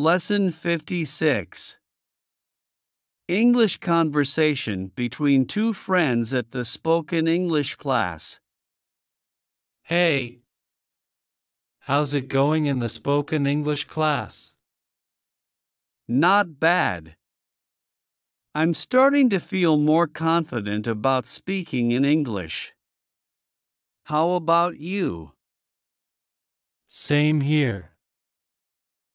Lesson 56. English conversation between two friends at the spoken English class. Hey, how's it going in the spoken English class? Not bad. I'm starting to feel more confident about speaking in English. How about you? Same here.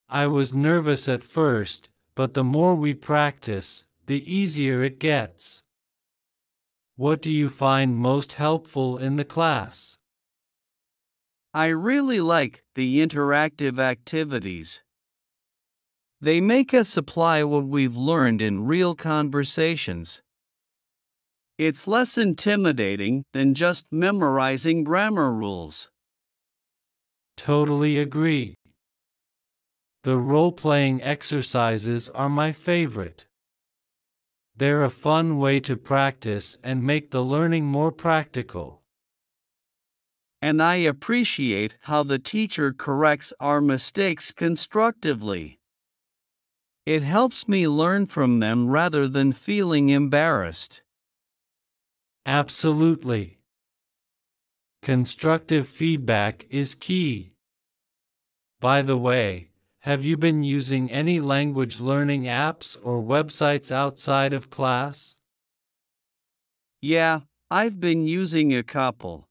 I was nervous at first, but the more we practice, the easier it gets. What do you find most helpful in the class? I really like the interactive activities. They make us apply what we've learned in real conversations. It's less intimidating than just memorizing grammar rules. Totally agree. The role-playing exercises are my favorite. They're a fun way to practice and make the learning more practical. And I appreciate how the teacher corrects our mistakes constructively. It helps me learn from them rather than feeling embarrassed. Absolutely. Constructive feedback is key. By the way, have you been using any language learning apps or websites outside of class? Yeah, I've been using a couple.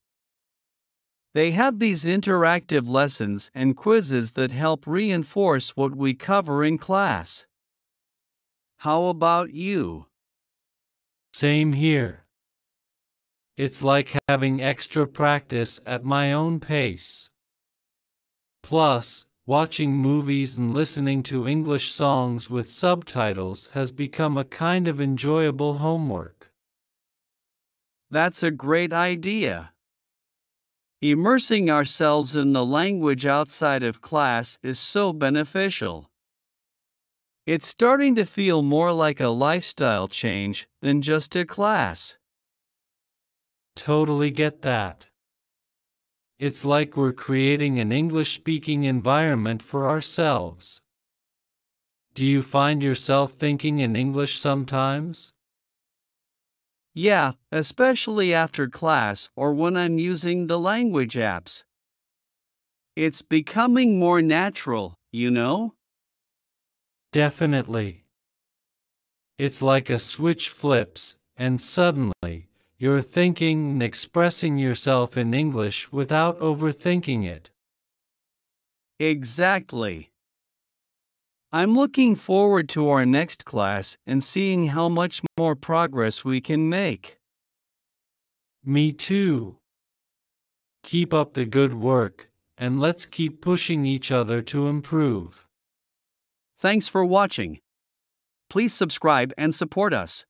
They have these interactive lessons and quizzes that help reinforce what we cover in class. How about you? Same here. It's like having extra practice at my own pace. Plus, watching movies and listening to English songs with subtitles has become a kind of enjoyable homework. That's a great idea. Immersing ourselves in the language outside of class is so beneficial. It's starting to feel more like a lifestyle change than just a class. Totally get that. It's like we're creating an English-speaking environment for ourselves. Do you find yourself thinking in English sometimes? Yeah, especially after class or when I'm using the language apps. It's becoming more natural, you know? Definitely. It's like a switch flips, and suddenly, you're thinking and expressing yourself in English without overthinking it. Exactly. I'm looking forward to our next class and seeing how much more progress we can make. Me too. Keep up the good work, and let's keep pushing each other to improve. Thanks for watching. Please subscribe and support us.